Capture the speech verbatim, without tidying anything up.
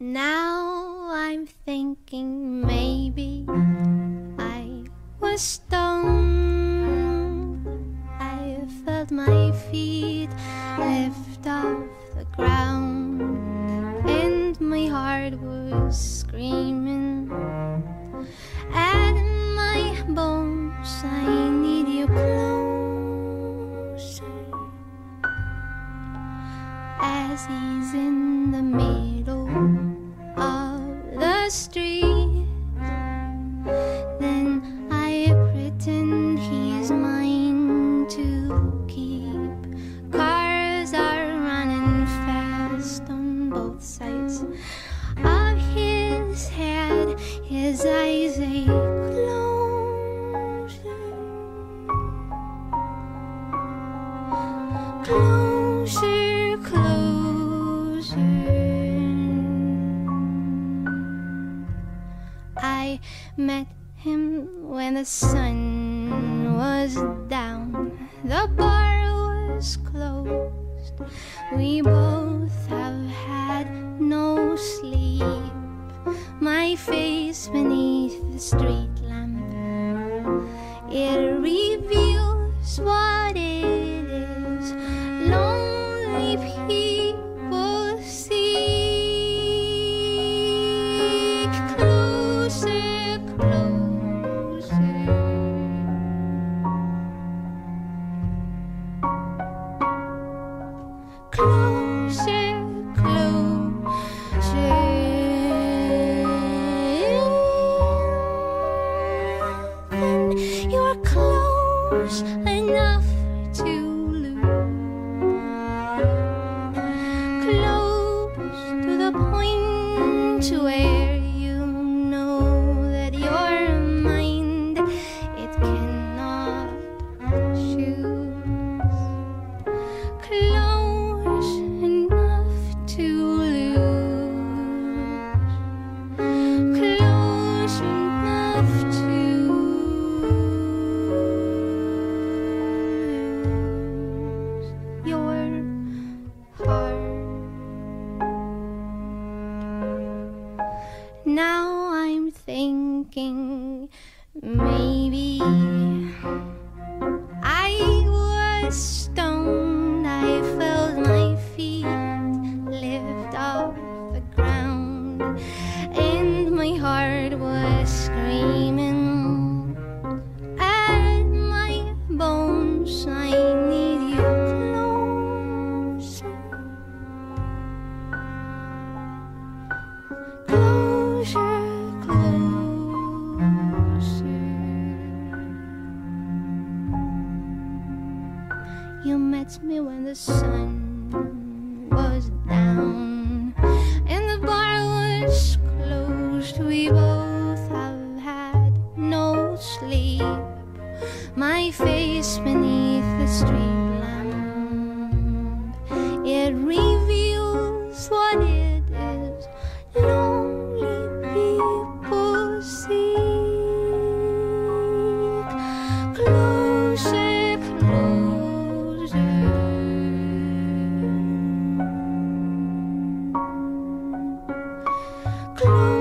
Now I'm thinking maybe I was stoned. I felt my feet lift off the ground, and my heart was screaming at my bones. I need you closer, as he's in the middle street. Then I pretend he's mine to keep. Cars are running fast on both sides of his head. His eyes they close, closer, closer. I met him when the sun was down. The bar was closed. We both have had no sleep. My face beneath the street lamp, it reveals what it is lonely people see. Enough to lose, close to the point where you know that your mind it cannot choose. Close enough to lose, close enough to. Now I'm thinking maybe I was stoned. I felt my feet lift off the ground, and my heart was screaming at my bones. I need you closer, closer. You met me when the sun was down and the bar was closed. We both have had no sleep. My face beneath the street lamp, it reveals what it is lonely people seek. Closer. Close.